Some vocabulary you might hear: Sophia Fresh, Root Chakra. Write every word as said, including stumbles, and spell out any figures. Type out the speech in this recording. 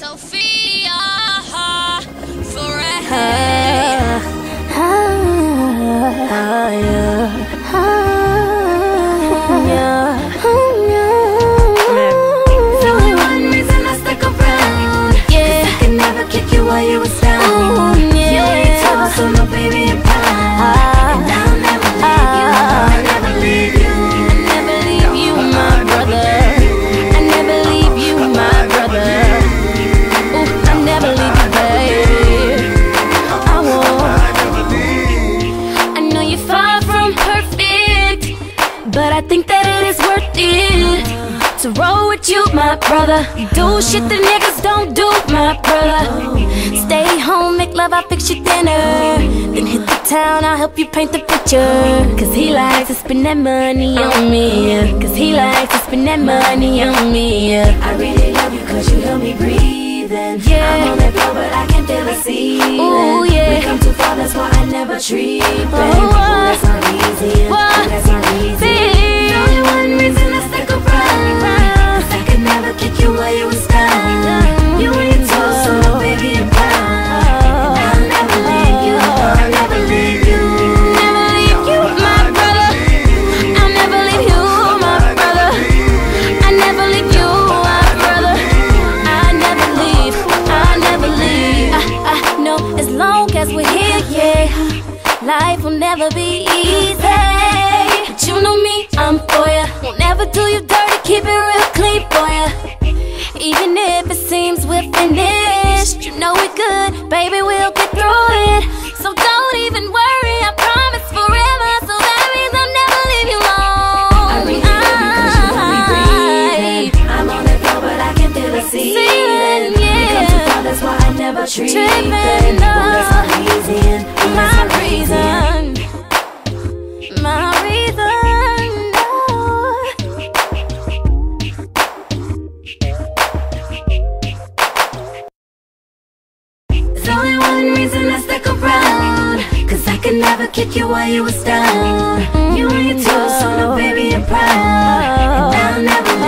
Sophia Fresh. Ah, ah, ah, yeah. Ah, yeah. But I think that it is worth it to roll with you, my brother. Do shit the niggas don't do, my brother. Stay home, make love, I'll fix your dinner. Then hit the town, I'll help you paint the picture. Cause he likes to spend that money on me. Cause he likes to spend that money on me. I really love you cause you help me breathing. Yeah. I'm on that floor but I can't feel the ceiling. Ooh, yeah. We come too far, that's why I never treat them. Oh, that's not easy. What? That's not easy. Life will never be easy, but you know me, I'm for ya. Won't ever do you dirty, keep it real clean for ya. Even if it seems we're finished, you know we're good, baby, we'll get through it. So don't even worry, I promise forever. So that means I'll never leave you alone. I really love you cause you help me breathe. I'm on that floor but I can feel the ceiling. Yeah. It comes too far, that's why I never treat them. My reason, my reason, no. There's only one reason I stuck around, cause I could never kick you while you was down. You and your toes, so no baby, I'm proud. And I'll never